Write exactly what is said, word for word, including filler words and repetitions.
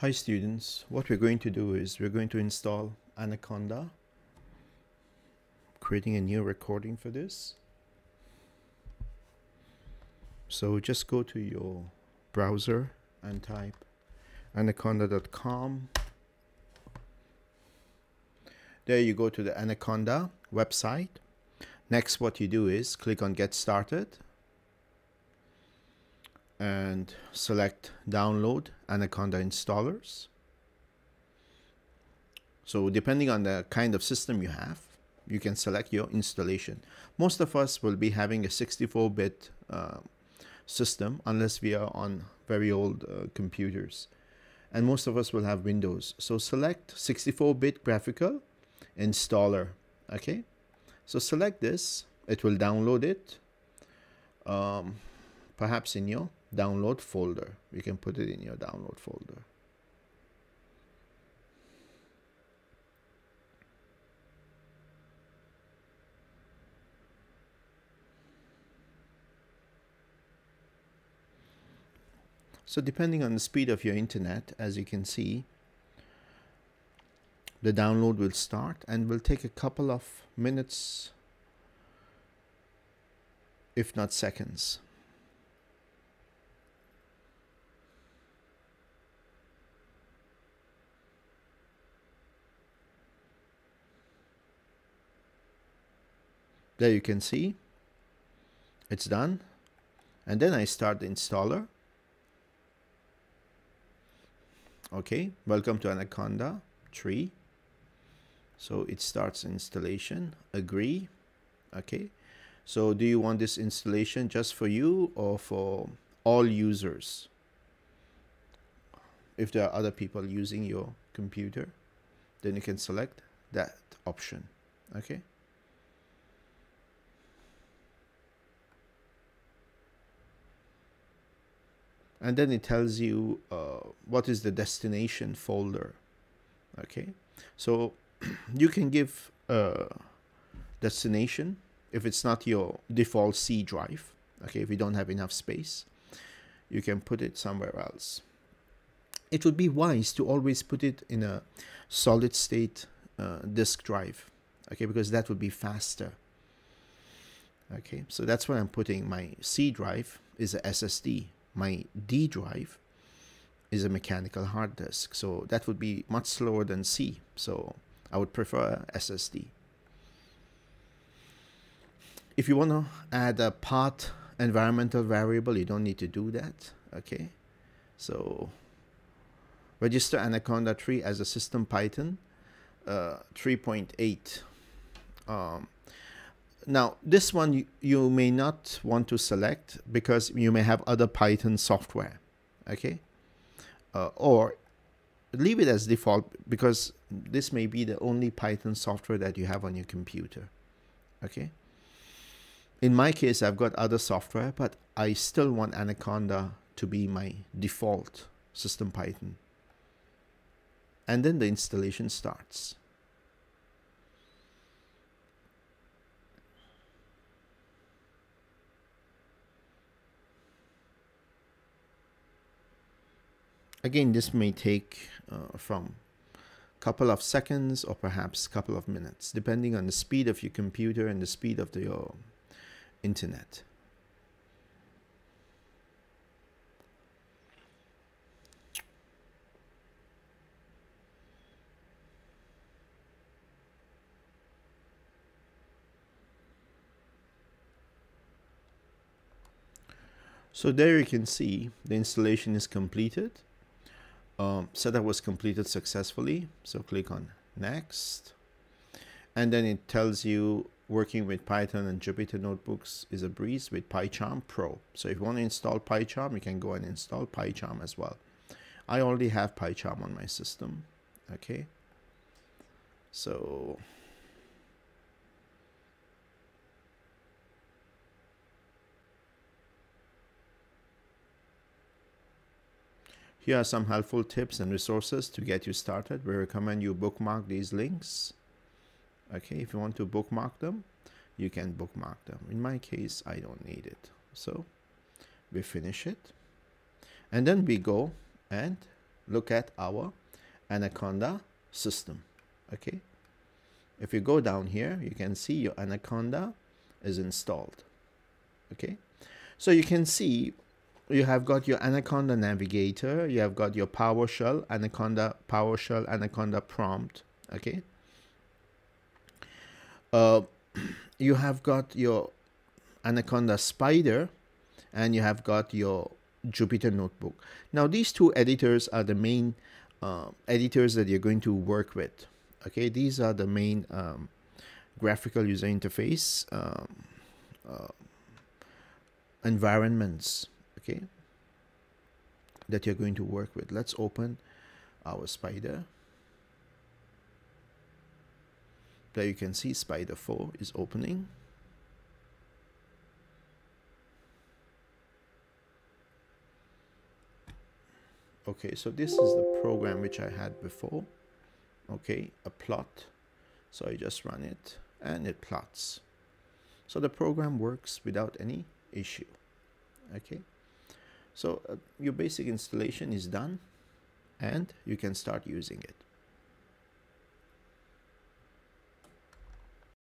Hi students, what we're going to do is we're going to install Anaconda. Creating a new recording for this. So just go to your browser and type anaconda dot com. There you go to the Anaconda website. Next, what you do is click on Get Started and select Download Anaconda Installers. So depending on the kind of system you have, you can select your installation. Most of us will be having a sixty-four bit uh, system unless we are on very old uh, computers. And most of us will have Windows. So select sixty-four bit graphical installer. Okay. So select this. It will download it. Um, perhaps in your download folder. You can put it in your download folder. So depending on the speed of your internet, as you can see, the download will start and will take a couple of minutes, if not seconds. There you can see it's done. And then I start the installer. Okay, welcome to Anaconda three. So it starts installation. Agree. Okay, so do you want this installation just for you or for all users? If there are other people using your computer, then you can select that option. Okay. And then it tells you uh, what is the destination folder. Okay, so you can give a destination if it's not your default C drive. Okay, if you don't have enough space, you can put it somewhere else. It would be wise to always put it in a solid state uh, disk drive. Okay, because that would be faster. Okay, so that's what I'm putting. My C drive is a S S D. My D drive is a mechanical hard disk, so that would be much slower than C, so I would prefer S S D. If you want to add a path environmental variable, you don't need to do that. Okay, so register Anaconda three as a system Python uh, three point eight. um, Now, this one you, you may not want to select because you may have other Python software, okay? Uh, or leave it as default because this may be the only Python software that you have on your computer, okay? In my case, I've got other software, but I still want Anaconda to be my default system Python. And then the installation starts. Again, this may take uh, from a couple of seconds or perhaps a couple of minutes, depending on the speed of your computer and the speed of the uh, internet. So there you can see the installation is completed. Um, setup was completed successfully, so click on Next, and then it tells you working with Python and Jupyter Notebooks is a breeze with PyCharm Pro. So if you want to install PyCharm, you can go and install PyCharm as well. I already have PyCharm on my system. Okay, so here are some helpful tips and resources to get you started. We recommend you bookmark these links. Okay, if you want to bookmark them, you can bookmark them. In my case, I don't need it. So we finish it. And then we go and look at our Anaconda system. Okay, if you go down here, you can see your Anaconda is installed. Okay, so you can see you have got your Anaconda navigator, you have got your PowerShell, Anaconda PowerShell, Anaconda prompt. Okay, uh, you have got your Anaconda Spyder, and you have got your Jupyter Notebook. Now these two editors are the main uh, editors that you're going to work with. Okay, these are the main um, graphical user interface um, uh, environments, okay, that you're going to work with. Let's open our Spyder. There you can see Spyder four is opening. Okay, so this is the program which I had before. Okay, a plot. So I just run it and it plots. So the program works without any issue. Okay, so uh, your basic installation is done and you can start using it.